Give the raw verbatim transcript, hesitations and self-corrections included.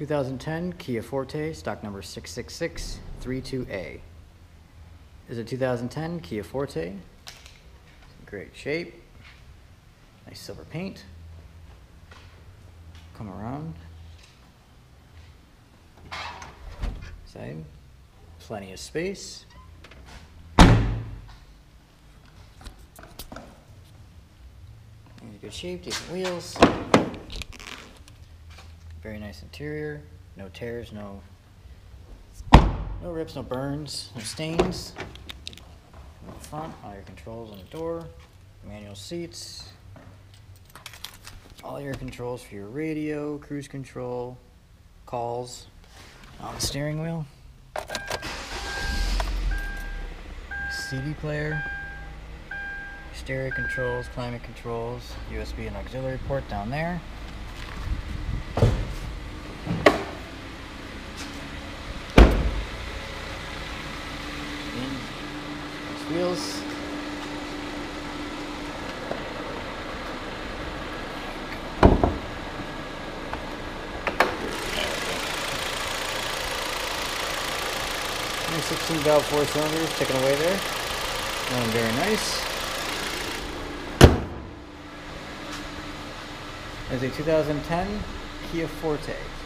two thousand ten Kia Forte, stock number six six six three two A. This is a two thousand ten Kia Forte. It's in great shape. Nice silver paint. Come around. Side. Plenty of space. In good shape, decent wheels. Very nice interior, no tears, no no rips, no burns, no stains. In the front, all your controls on the door, manual seats, all your controls for your radio, cruise control, calls, on the steering wheel, C D player, stereo controls, climate controls, U S B and auxiliary port down there. Wheels. sixteen valve four cylinders ticking away there. Running very nice. There's a two thousand ten Kia Forte.